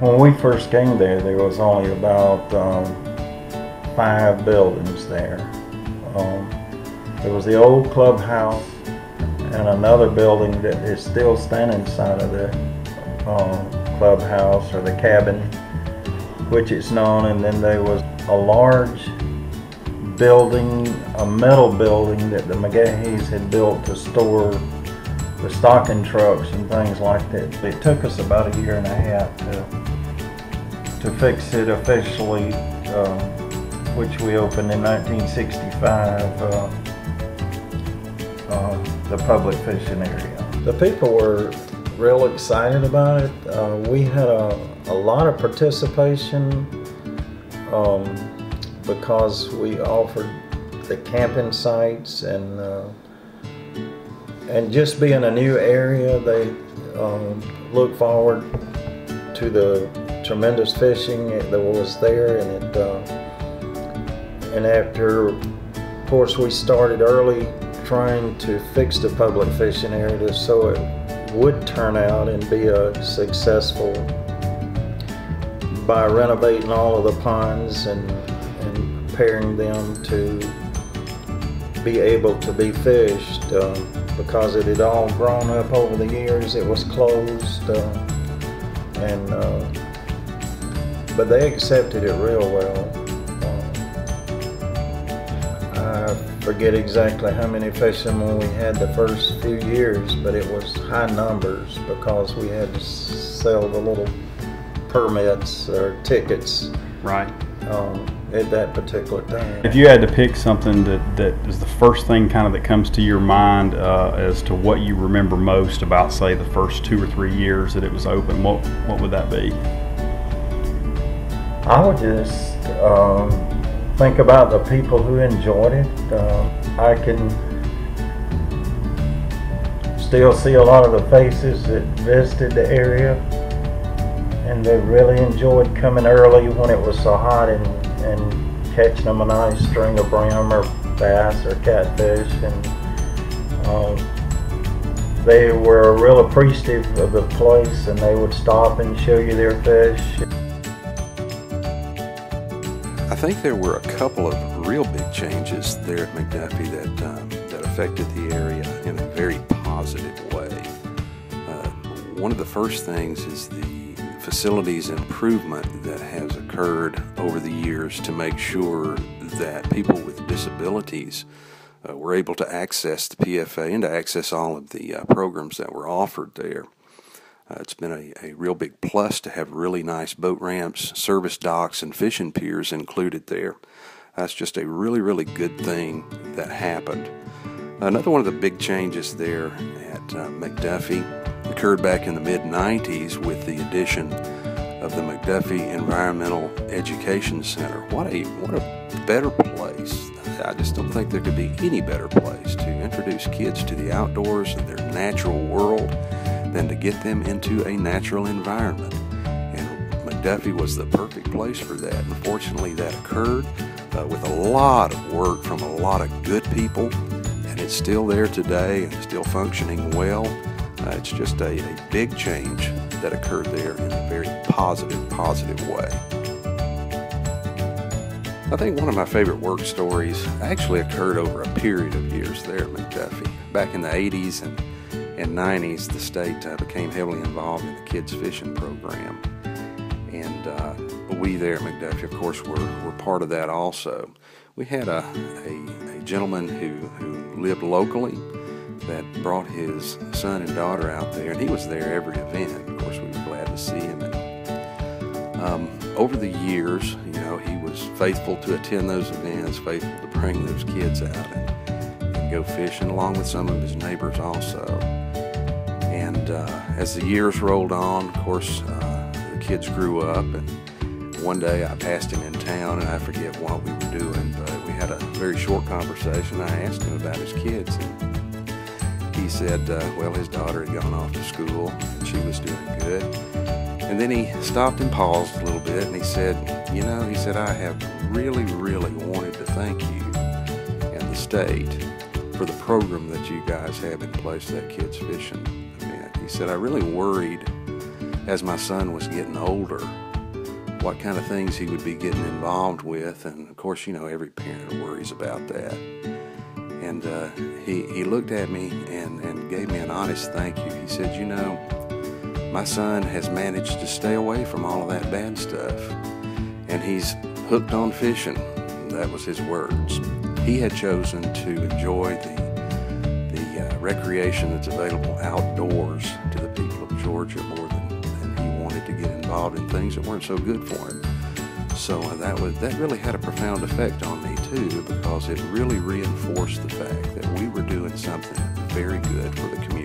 When we first came there, there was only about 5 buildings there. There was the old clubhouse and another building that is still standing inside of the clubhouse or the cabin, which it's known. And then there was a large building, a metal building that the McGaheys had built to store the stocking trucks and things like that. It took us about a year and a half to fix it officially, which we opened in 1965, the public fishing area. The people were real excited about it. We had a lot of participation because we offered the camping sites, and just being a new area, they looked forward to the tremendous fishing that was there. And it and after, of course, we started early trying to fix the public fishing area so it would turn out and be a successful by renovating all of the ponds and preparing them to be able to be fished. Because it had all grown up over the years, it was closed, but they accepted it real well. I forget exactly how many fishermen we had the first few years, but it was high numbers because we had to sell the little permits or tickets. Right. At that particular time. If you had to pick something that is the first thing kind of that comes to your mind as to what you remember most about, say, the first 2 or 3 years that it was open, what would that be? I would just think about the people who enjoyed it. I can still see a lot of the faces that visited the area, and they really enjoyed coming early when it was so hot and catching them a nice string of brim or bass or catfish, and they were real appreciative of the place, and they would stop and show you their fish. I think there were a couple of real big changes there at McDuffie that affected the area in a very positive way. One of the first things is the facilities improvement that has occurred over the years to make sure that people with disabilities were able to access the PFA and to access all of the programs that were offered there. It's been a real big plus to have really nice boat ramps, service docks, and fishing piers included there. That's just a really, really good thing that happened. Another one of the big changes there at McDuffie occurred back in the mid-90s with the addition of the McDuffie Environmental Education Center. What a better place. I just don't think there could be any better place to introduce kids to the outdoors and their natural world than to get them into a natural environment. And McDuffie was the perfect place for that. Unfortunately, that occurred with a lot of work from a lot of good people, and it's still there today and still functioning well. It's just a big change that occurred there in a very positive way. I think one of my favorite work stories actually occurred over a period of years there at McDuffie. Back in the 80s and 90s, the state became heavily involved in the kids fishing program. And we there at McDuffie, of course, were part of that also. We had a gentleman who lived locally that brought his son and daughter out there, and he was there every event. Of course, we were glad to see him. And, over the years, he was faithful to attend those events, faithful to bring those kids out and go fishing, along with some of his neighbors also. And as the years rolled on, of course, the kids grew up, and one day I passed him in town, and I forget what we were doing, but we had a very short conversation. I asked him about his kids, and he said, well, his daughter had gone off to school and she was doing good. And then he stopped and paused a little bit, and he said, I have really, really wanted to thank you and the state for the program that you guys have in place, that kids fishing event. He said, I really worried as my son was getting older, what kind of things he would be getting involved with. And of course, you know, every parent worries about that. And he looked at me and gave me an honest thank you. He said, you know, my son has managed to stay away from all of that bad stuff, and he's hooked on fishing. That was his words. He had chosen to enjoy the recreation that's available outdoors to the people of Georgia more than he wanted to get involved in things that weren't so good for him. So that really had a profound effect on me too, because it really reinforced the fact that we were doing something very good for the community.